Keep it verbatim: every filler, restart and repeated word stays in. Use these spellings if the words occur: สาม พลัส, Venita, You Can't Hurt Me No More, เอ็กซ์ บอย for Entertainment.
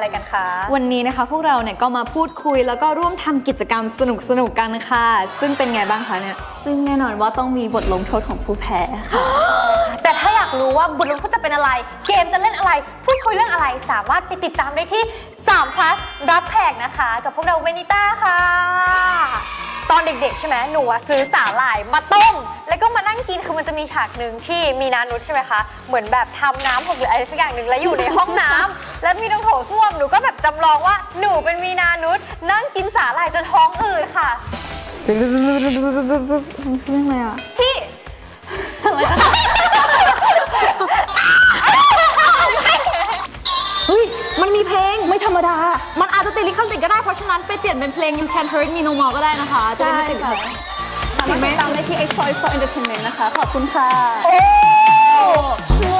อะไรกันคะวันนี้นะคะพวกเราเนี่ยก็มาพูดคุยแล้วก็ร่วมทำกิจกรรมสนุกสนุกกันค่ะซึ่งเป็นไงบ้างคะเนี่ยซึ่งแน่นอนว่าต้องมีบทลงโทษของผู้แพ้ค่ะแต่ถ้าอยากรู้ว่าบทลงโทษจะเป็นอะไรเกมจะเล่นอะไรพูดคุยเรื่องอะไรสามารถติดตามได้ที่สาม พลัส รับแขกนะคะกับพวกเราเวนิต้าค่ะตอนเด็กๆใช่ไหมหนูซื้อสาหร่ายมาต้มแล้วก็มานั่งกินคือมันจะมีฉากหนึ่งที่มีนานุชใช่ไหมคะเหมือนแบบทำน้ำหกหรืออะไรสักอย่างหนึ่งแล้วอยู่ในห้องน้ำแล้วมีน้องโถส้วมหนูก็แบบจำลองว่าหนูเป็นมีนานุชนั่งกินสาหร่ายจนท้องอืดค่ะเรื่องอะไรอ่ะที่เฮ้ยมันมีเพลงไม่ธรรมดามันอาจจะติดลิขสิทธิ์ก็ได้เพราะฉะนั้นไปเปลี่ยนเป็นเพลง You Can't Hurt Me No More ก็ได้นะคะจะได้ไม่ติดขัดติดตามได้ที่ เอ็กซ์ บอย for Entertainment นะคะขอบคุณค่ะ